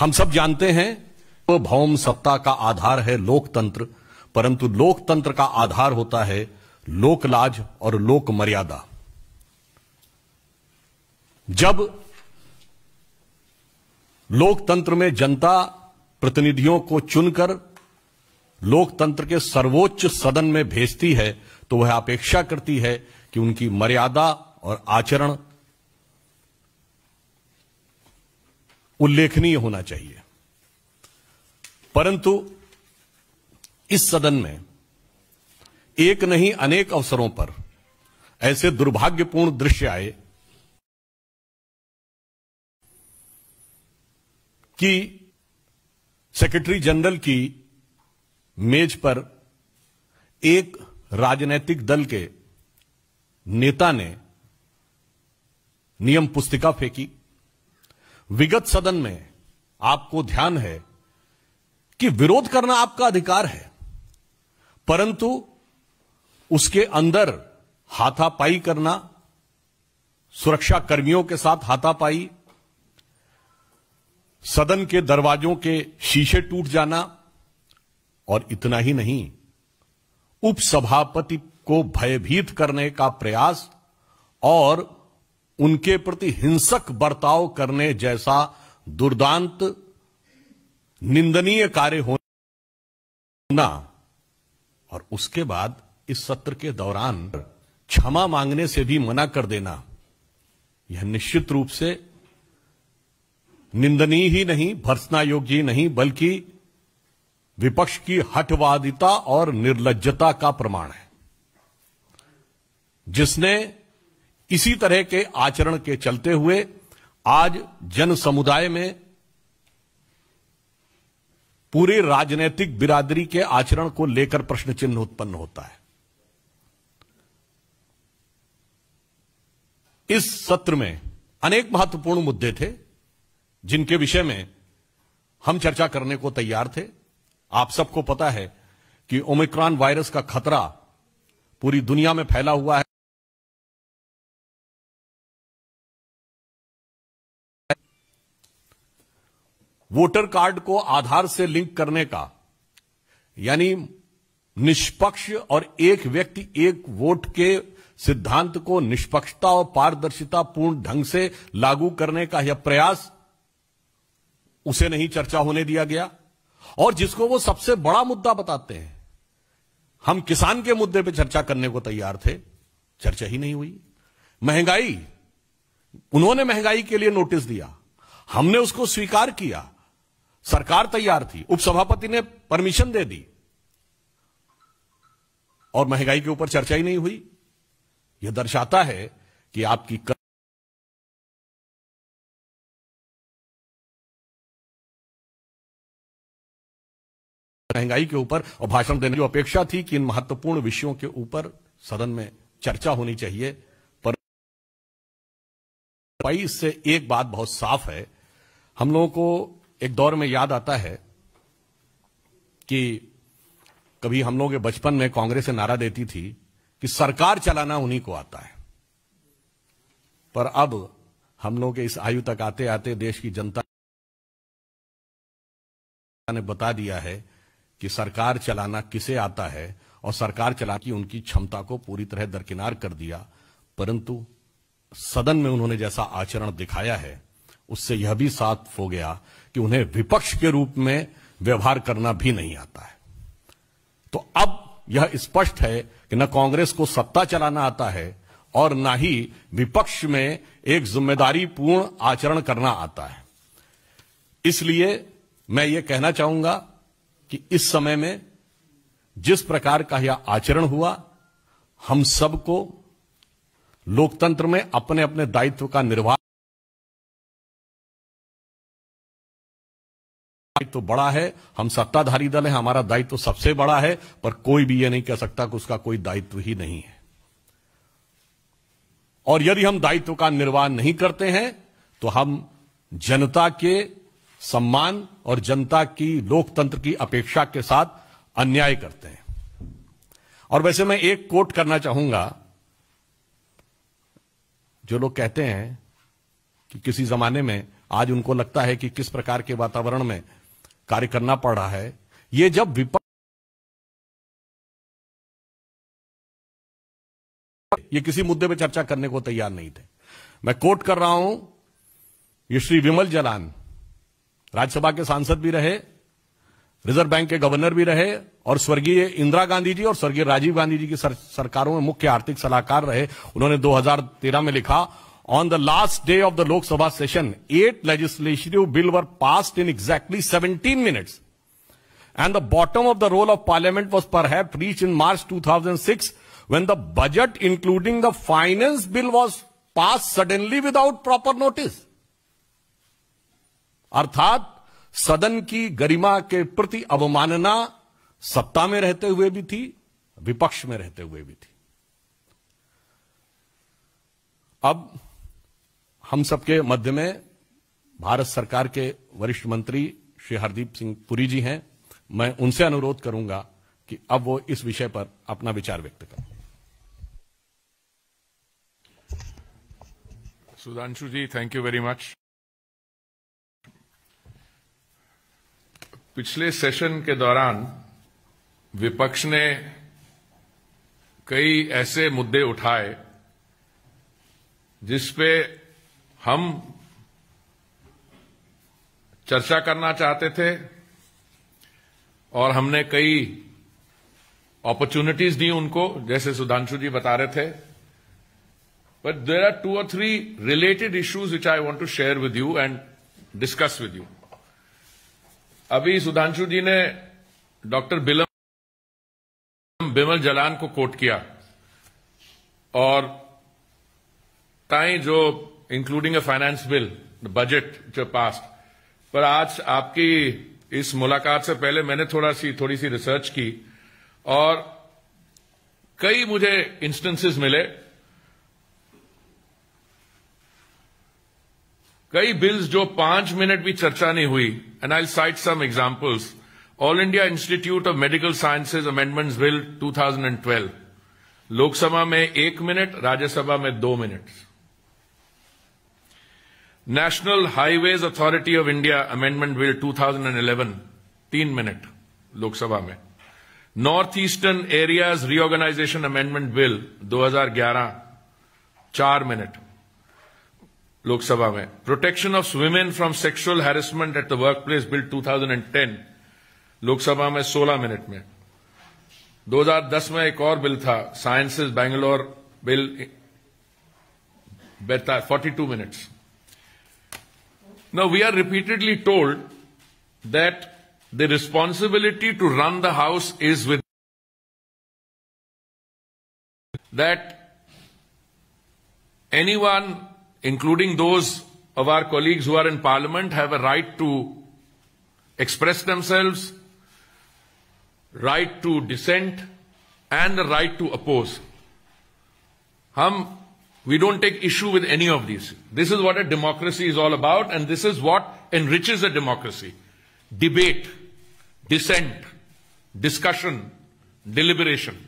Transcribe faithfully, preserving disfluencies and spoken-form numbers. हम सब जानते हैं वो भौम सत्ता का आधार है लोकतंत्र, परंतु लोकतंत्र का आधार होता है लोकलाज और लोक मर्यादा। जब लोकतंत्र में जनता प्रतिनिधियों को चुनकर लोकतंत्र के सर्वोच्च सदन में भेजती है तो वह अपेक्षा करती है कि उनकी मर्यादा और आचरण उल्लेखनीय होना चाहिए, परंतु इस सदन में एक नहीं अनेक अवसरों पर ऐसे दुर्भाग्यपूर्ण दृश्य आए कि सेक्रेटरी जनरल की मेज पर एक राजनीतिक दल के नेता ने नियम पुस्तिका फेंकी। विगत सदन में आपको ध्यान है कि विरोध करना आपका अधिकार है, परंतु उसके अंदर हाथापाई करना, सुरक्षा कर्मियों के साथ हाथापाई, सदन के दरवाजों के शीशे टूट जाना, और इतना ही नहीं, उपसभापति को भयभीत करने का प्रयास और उनके प्रति हिंसक बर्ताव करने जैसा दुर्दांत निंदनीय कार्य होना। और उसके बाद इस सत्र के दौरान क्षमा मांगने से भी मना कर देना, यह निश्चित रूप से निंदनीय ही नहीं, भर्त्सना योग्य ही नहीं, बल्कि विपक्ष की हठवादिता और निर्लज्जता का प्रमाण है, जिसने इसी तरह के आचरण के चलते हुए आज जन समुदाय में पूरी राजनीतिक बिरादरी के आचरण को लेकर प्रश्न चिन्ह उत्पन्न होता है। इस सत्र में अनेक महत्वपूर्ण मुद्दे थे जिनके विषय में हम चर्चा करने को तैयार थे। आप सबको पता है कि ओमिक्रॉन वायरस का खतरा पूरी दुनिया में फैला हुआ है। वोटर कार्ड को आधार से लिंक करने का, यानी निष्पक्ष और एक व्यक्ति एक वोट के सिद्धांत को निष्पक्षता और पारदर्शिता पूर्ण ढंग से लागू करने का यह प्रयास, उसे नहीं चर्चा होने दिया गया, और जिसको वो सबसे बड़ा मुद्दा बताते हैं। हम किसान के मुद्दे पे चर्चा करने को तैयार थे, चर्चा ही नहीं हुई। महंगाई, उन्होंने महंगाई के लिए नोटिस दिया, हमने उसको स्वीकार किया, सरकार तैयार थी, उपसभापति ने परमिशन दे दी, और महंगाई के ऊपर चर्चा ही नहीं हुई। यह दर्शाता है कि आपकी कर... महंगाई के ऊपर और भाषण देने की अपेक्षा थी कि इन महत्वपूर्ण विषयों के ऊपर सदन में चर्चा होनी चाहिए, पर इससे एक बात बहुत साफ है। हम लोगों को एक दौर में याद आता है कि कभी हम लोगों के बचपन में कांग्रेस नारा देती थी कि सरकार चलाना उन्हीं को आता है, पर अब हम लोग के इस आयु तक आते आते देश की जनता ने बता दिया है कि सरकार चलाना किसे आता है, और सरकार चलाने की उनकी क्षमता को पूरी तरह दरकिनार कर दिया। परंतु सदन में उन्होंने जैसा आचरण दिखाया है, उससे यह भी साफ हो गया कि उन्हें विपक्ष के रूप में व्यवहार करना भी नहीं आता है। तो अब यह स्पष्ट है कि न कांग्रेस को सत्ता चलाना आता है और न ही विपक्ष में एक जिम्मेदारीपूर्ण आचरण करना आता है। इसलिए मैं ये कहना चाहूंगा कि इस समय में जिस प्रकार का यह आचरण हुआ, हम सबको लोकतंत्र में अपने अपने दायित्व का निर्वाह तो बड़ा है। हम सत्ताधारी दल हैं, हमारा दायित्व सबसे बड़ा है, पर कोई भी यह नहीं कह सकता कि उसका कोई दायित्व ही नहीं है। और यदि हम दायित्व का निर्वाह नहीं करते हैं तो हम जनता के सम्मान और जनता की लोकतंत्र की अपेक्षा के साथ अन्याय करते हैं। और वैसे मैं एक कोट करना चाहूंगा, जो लोग कहते हैं कि किसी जमाने में आज उनको लगता है कि किस प्रकार के वातावरण में कार्य करना पड़ रहा है। ये जब विपक्ष ये किसी मुद्दे पर चर्चा करने को तैयार नहीं थे। मैं कोट कर रहा हूं, ये श्री विमल जलान राज्यसभा के सांसद भी रहे, रिजर्व बैंक के गवर्नर भी रहे और स्वर्गीय इंदिरा गांधी जी और स्वर्गीय राजीव गांधी जी की सर, सरकारों में मुख्य आर्थिक सलाहकार रहे। उन्होंने दो हज़ार तेरह में लिखा, on the last day of the Lok Sabha session eight legislative bill were passed in exactly seventeen minutes and the bottom of the role of parliament was perhaps reached in March two thousand six when the budget including the finance bill was pass suddenly without proper notice. अर्थात सदन की गरिमा के प्रति अवमानना सत्ता में रहते हुए भी थी, विपक्ष में रहते हुए भी थी। अब हम सबके मध्य में भारत सरकार के वरिष्ठ मंत्री श्री हरदीप सिंह पुरी जी हैं। मैं उनसे अनुरोध करूंगा कि अब वो इस विषय पर अपना विचार व्यक्त करें। Sudhanshu ji, thank you very much. पिछले सेशन के दौरान विपक्ष ने कई ऐसे मुद्दे उठाए जिस पे हम चर्चा करना चाहते थे और हमने कई अपॉर्चुनिटीज दी उनको, जैसे सुधांशु जी बता रहे थे। बट देयर आर टू और three related issues which I want to share with you and discuss with you. अभी सुधांशु जी ने डॉक्टर बिलम बिमल जलान को कोट किया और ताई जो including a finance bill the budget जो पास, पर आज आपकी इस मुलाकात से पहले मैंने थोड़ा सी थोड़ी सी रिसर्च की और कई मुझे इंस्टेंसेस मिले, कई बिल्स जो पांच मिनट भी चर्चा नहीं हुई। And I will cite some examples. All India institute of medical sciences amendments bill two thousand twelve, Lok Sabha में एक मिनट, राज्यसभा में दो minute. National highways authority of India amendment bill two thousand eleven, तीन मिनट लोकसभा में। North eastern areas reorganisation amendment bill दो हज़ार ग्यारह, चार मिनट लोकसभा में। Protection of women from sexual harassment at the workplace bill two thousand ten, Lok Sabha में सोलह minute में। दो हज़ार दस में एक और बिल था, साइंसेज बैंगलोर बिल, बेहतर बयालीस minutes. Now we are repeatedly told that the responsibility to run the house is with that anyone including those of our colleagues who are in parliament have a right to express themselves, right to dissent and the right to oppose. Hum, we don't take issue with any of these. This is what a democracy is all about and this is what enriches a democracy. Debate, dissent, discussion, deliberation.